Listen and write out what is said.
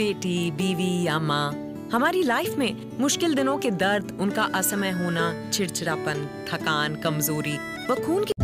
बेटी, बीवी या माँ हमारी लाइफ में मुश्किल दिनों के दर्द, उनका असमय होना, चिड़चिड़ापन, थकान, कमजोरी व खून की